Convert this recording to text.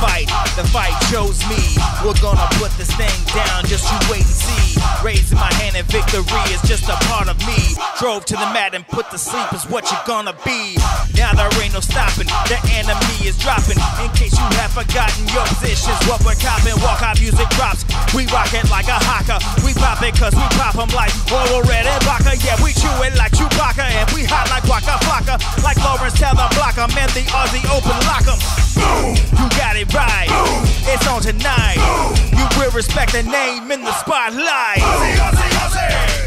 fight. The fight chose me. We're gonna put this thing down, just you wait and see. Raising my hand in victory is just a part of me. Drove to the mat and put to sleep is what you're gonna be. Now there ain't no stopping, the enemy is dropping. In case you have forgotten your position's what we're copping. Walk out music drops, we rock it like a haka. We pop it cause we pop 'em like Royal Red and Waka. Yeah, we chew it like Chewbacca and we hot like Waka Flocka. Like Lawrence Taylor, block 'em and the Aussie Open, lock 'em. Boom. You got it right. Boom. It's on tonight. Boom. You will respect the name in the spotlight. Aussie, Aussie, Aussie.